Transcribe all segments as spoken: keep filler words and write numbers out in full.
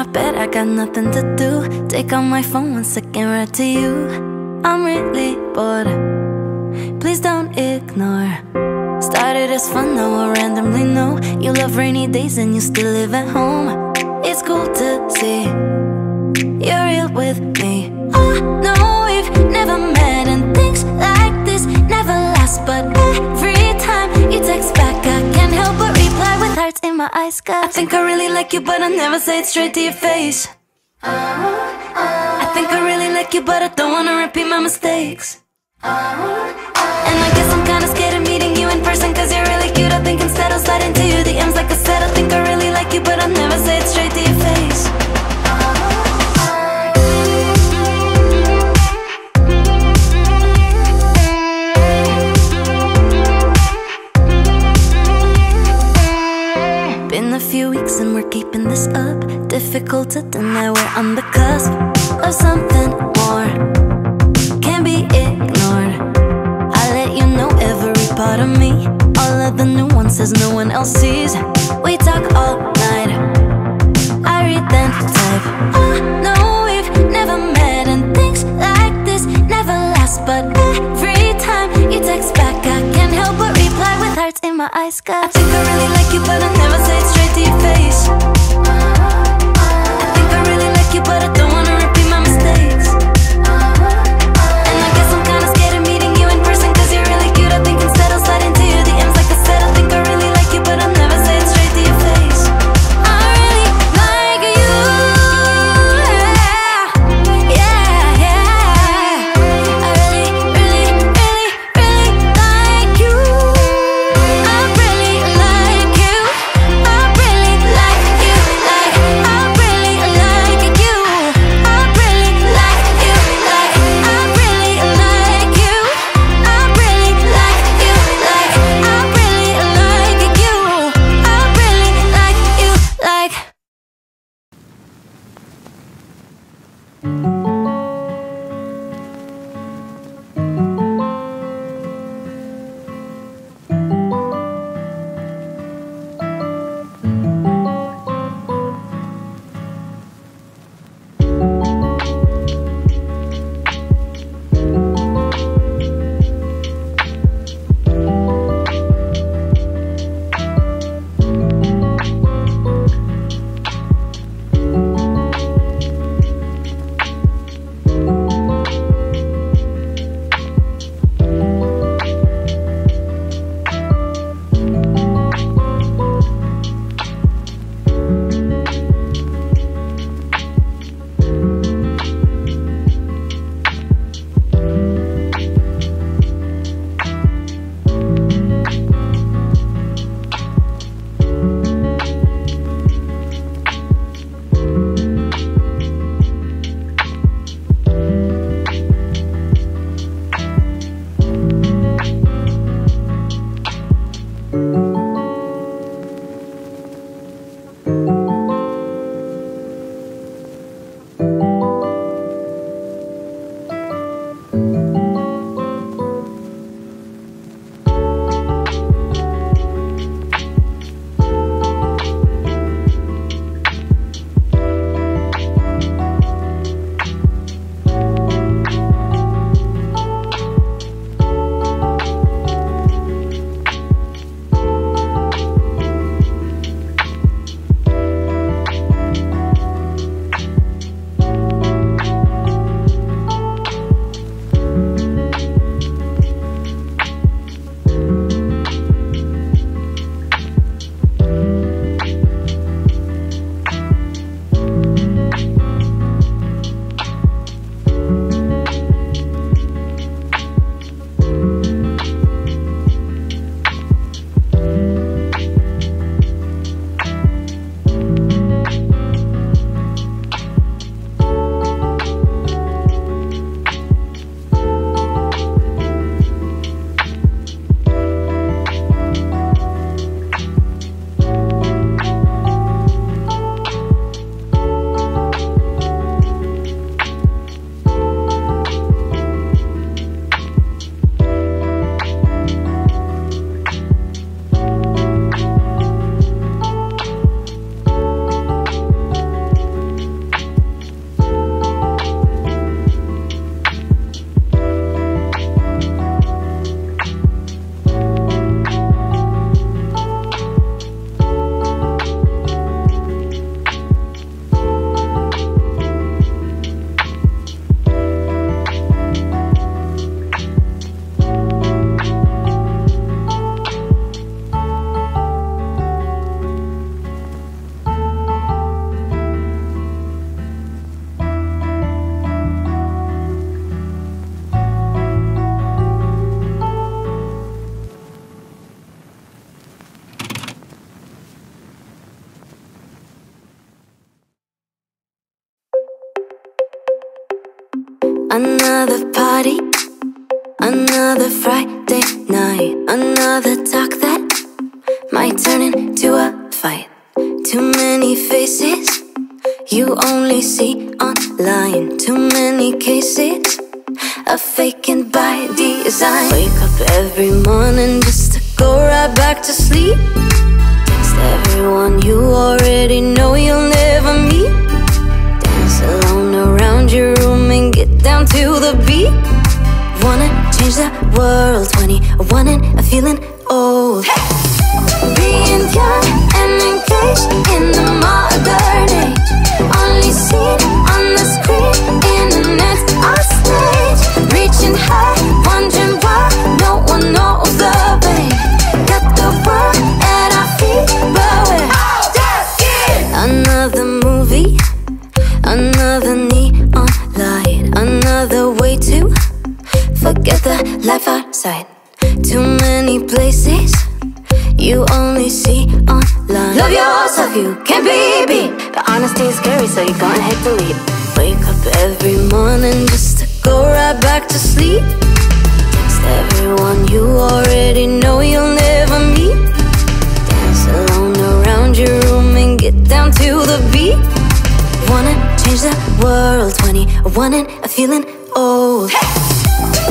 my bed, I got nothing to do. Take out my phone, one second, right to you. I'm really bored, please don't ignore. Started as fun, now I randomly know you love rainy days and you still live at home. It's cool to see you're real with me. I know we've never met and things like this never last, but every time you text back I can't help but reply with hearts in my eyes. I think I really like you, but I never say it straight to your face. I think I really like you, but I don't wanna repeat my mistakes. And I guess I'm kinda scared of meeting you in person, cause you're really cute. I think instead I'll slide into your D Ms. Like I said, I think I really like you, but I'll never say it straight to your face. Been a few weeks and we're keeping this up. Difficult to deny we're on the cusp of something more. Can't be ignored. I let you know every part of me, all of the nuances no one else sees. We talk all night, I read then type. I know we've never met and things like this never last, but every time you text back I can't help but reply with hearts in my eyes. I think I really like you, but I never say it straight to your face. I think I really like you, but I don't wanna repeat my mistakes. And I guess I'm kinda scared of meeting you in person, cause you're really cute. I think instead I'll slide into your D Ms. Like I said, I think I really like you, but I'll never say it straight to your face. I really like you, yeah, yeah, yeah. I really, really, really, really like you. I really like you, I really like you. Like, I really like you, I really like you. Like, I really like you, I really like you. Like, I really like you, I really like you. Like, Another party, another Friday night, another talk that might turn into a fight. Too many faces you only see online, too many cases of faking by design. Wake up every morning just to go right back to sleep. Dance to everyone you already know you'll never meet. Dance alone around your room and get down to the beat. Wanna change the world, twenty-one and I'm feeling old. Hey! Being young and engaged in the modern age, only seen on the screen, internet's our stage. Reaching high, wondering why no one knows the way. Got the world at our feet, but we're all just kids. Another movie, another neon light, another way to forget the life outside. Too many places you only see online. Love yourself, you can't be beat, but honesty is scary, so you're gonna hit delete. Wake up every morning just to go right back to sleep. Dance to everyone you already know you'll never meet. Dance alone around your room and get down to the beat. Wanna change the world, twenty-one and I'm feeling old. Hey!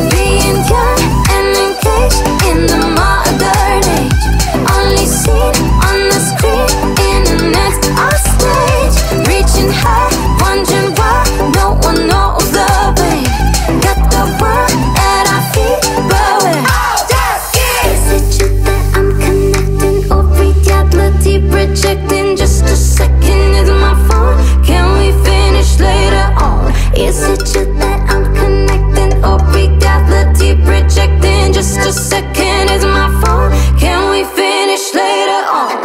Being young and engaged in the modern age, only seen on the screen, internet's our stage. Reaching high, wondering why no one knows the way. Got the world at our feet, but we're all just kids. Is it true that I'm connecting or reality projecting? Just a second, is my phone? Can we finish later on? Is it true that I'm connecting or reality projecting? Just a second, is my phone? Can we finish later on?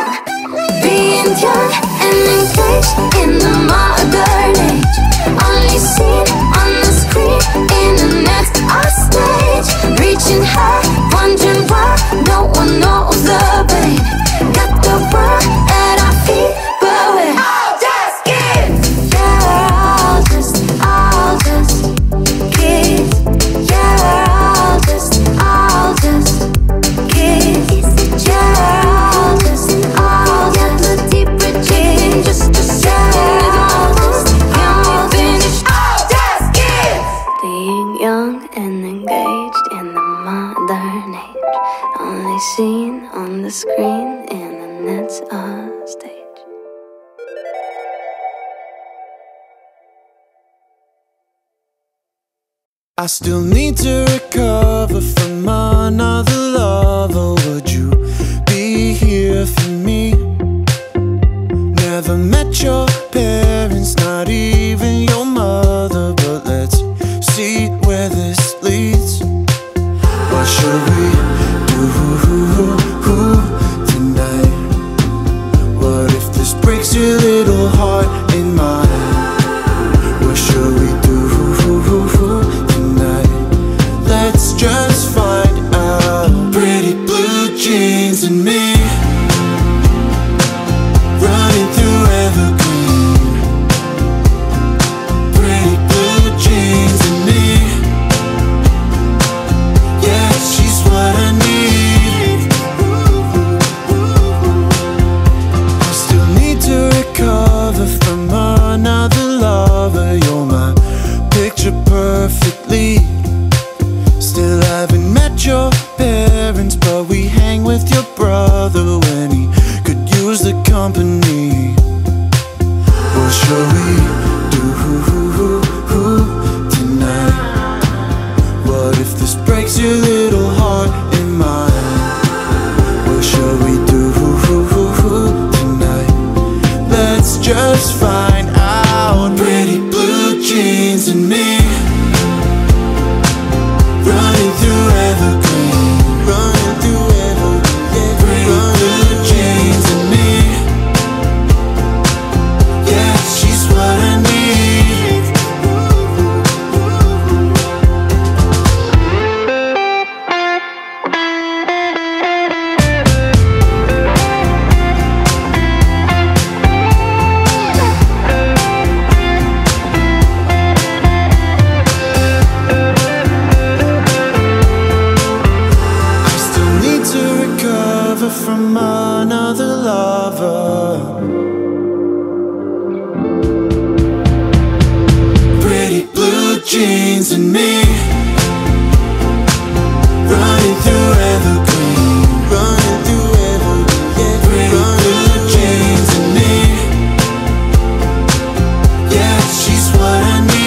Being young and engaged in the modern age, only seen on the screen, internet's our stage. Reaching high, wondering why no one knows the way. Got the world at our feet, but we're all just kids. Yeah, we're all just, all just kids. Yeah, we're all just, all just kids. Yeah, we're all just, all just the deep bridge. Just a second, all just, can we finish? All just kids. Being young and engaged in the modern age, only seen on the screen and the nets on stage. I still need to recover from another lover. Would you be here for me? Never met your parents, not even your mother, but let's see where this leads. What should we do tonight? What if this breaks your little heart in mine? What should we do? Just find out. Pretty blue jeans and me running through evergreen. jeans and me, running through evergreen, running through evergreen, green blue jeans and me. Yeah, she's what I need.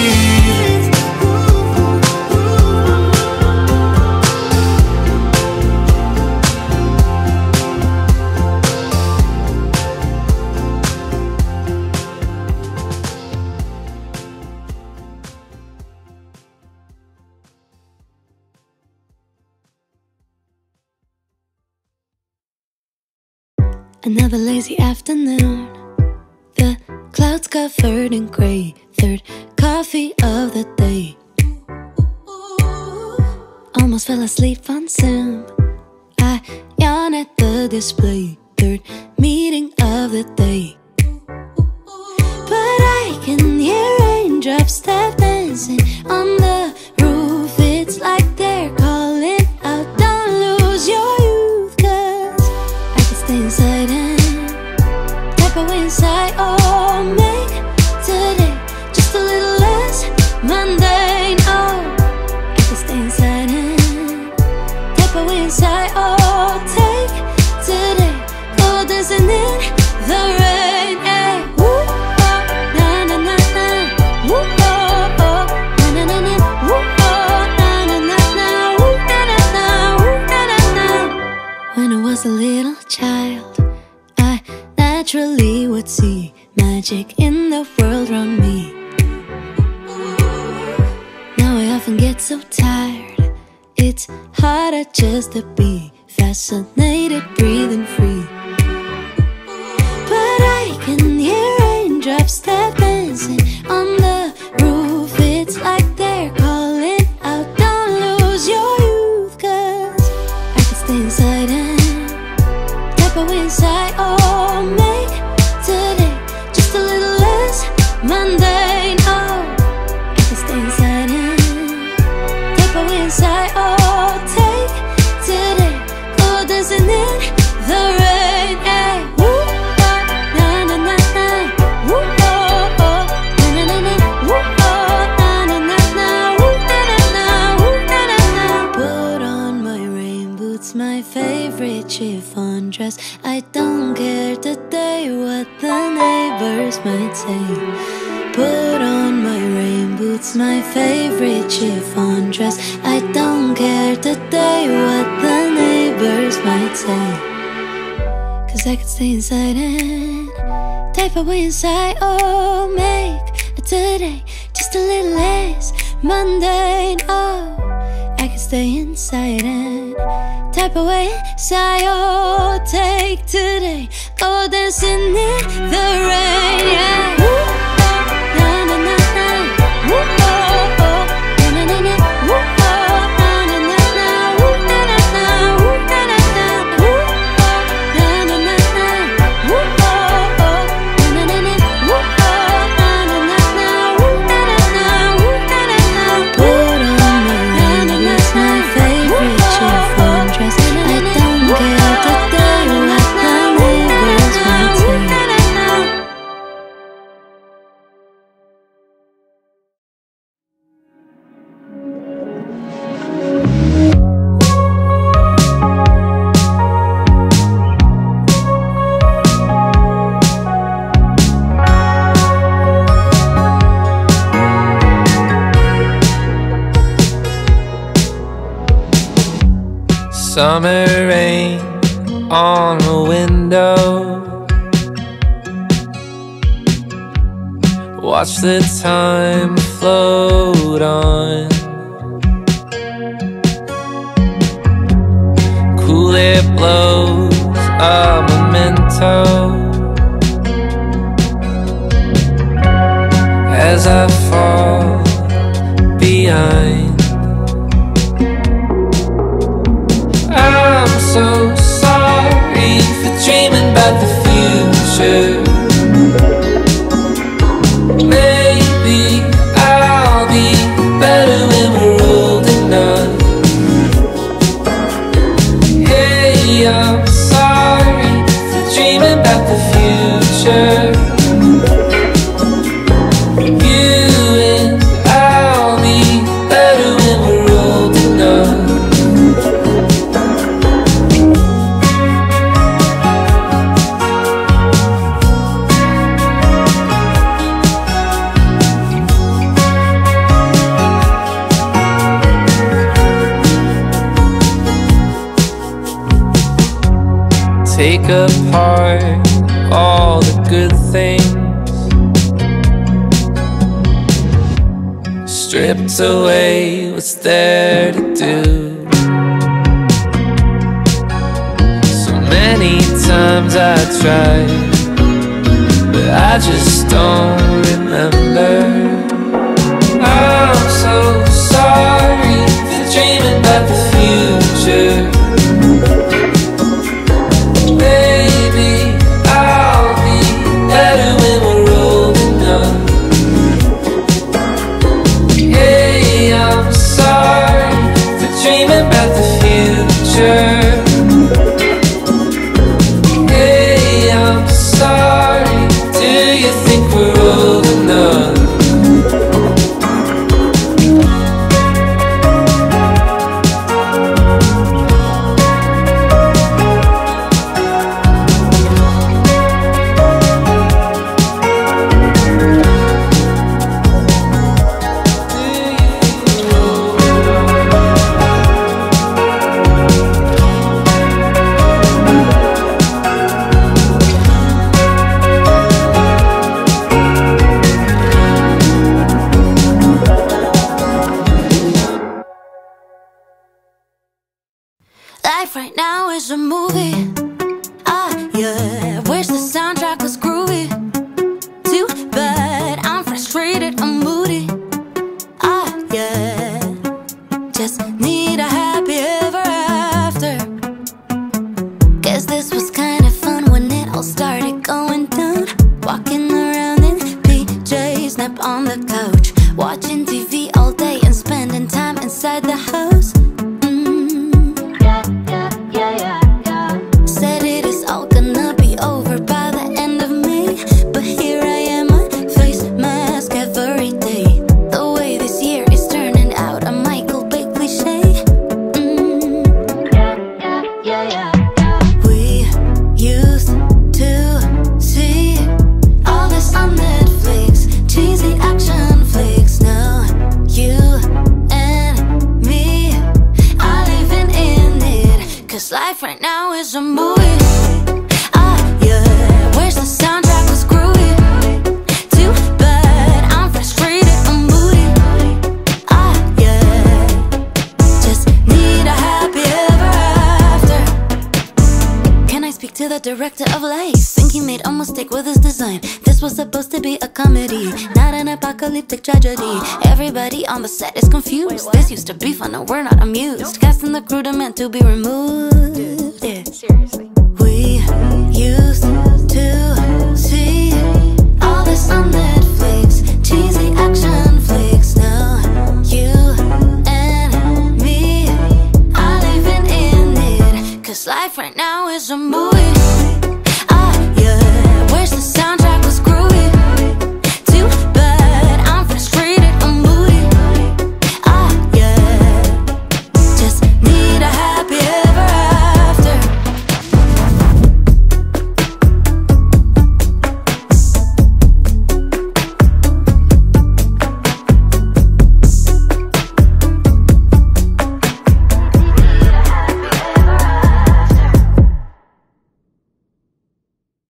Another lazy afternoon, the clouds covered in grey, third coffee of the day. Almost fell asleep on Zoom, I yawn at the display, third meeting of the day. But I can hear raindrops that dancing on the roof, it's like they're calling out, don't lose your youth, cause I can stay inside and go inside, oh, make today just a little less mundane. Oh, I can stay inside and tap away inside. Oh, take today, go dancing in the rain. Hey, woo, oh, na na na na, woo, oh, oh, na na na na, woo, oh, na na na na, woo, na na na, woo, na na na. When I was a little child, naturally would see magic in the world around me. Now I often get so tired, it's harder just to be fascinated, breathing free. But I can hear raindrops that dancing on the roof, it's like they're calling out, don't lose your youth, cause I can stay inside and tap away inside, oh, mundane, oh, I can stay inside and tap away inside, oh, take today, go dancing in the rain, hey, woo, oh, na na na na, woo, oh, oh, na na na na, woo, oh, na na na na, woo, na na na, woo, na na na. Put on my rain boots, my favorite chiffon dress, I don't care today what the neighbors might say. Put on my rain boots, my favorite chiffon dress, I don't care today what the neighbors might say, cause I can stay inside and type away inside, oh, make today just a little less mundane, oh, I can stay inside and type away inside, oh, take today, go dancing in the rain, yeah. Summer rain on the window, watch the time float on. Cool air blows a memento as I fall behind. So sorry for dreaming about the future. Maybe I'll be better when we're old enough. Hey, I'm sorry for dreaming about the future. You and I'll be pick apart all the good things, stripped away what's there to do. So many times I tried, but I just don't remember. I'm so sorry for dreaming about the future. Maybe I'll be better when we're old enough. Hey, I'm sorry for dreaming about the future. Hey, I'm sorry, do you think we're old enough? Life right now is a movie. Ah, yeah. Wish the soundtrack was groovy. Too bad I'm frustrated, I'm moody. Ah, yeah. Just need a happy ever after. Guess this was kind of fun when it all started going down. Walking around in P Js, snap on the couch, watching T V all day and spending time inside the house. Right now is a movie. The director of life, think he made a mistake with his design. This was supposed to be a comedy, not an apocalyptic tragedy. Everybody on the set is confused. Wait, this used to be fun, no, we're not amused. Nope. Cast and the crew demand to be removed. Dude, yeah. Seriously. We used to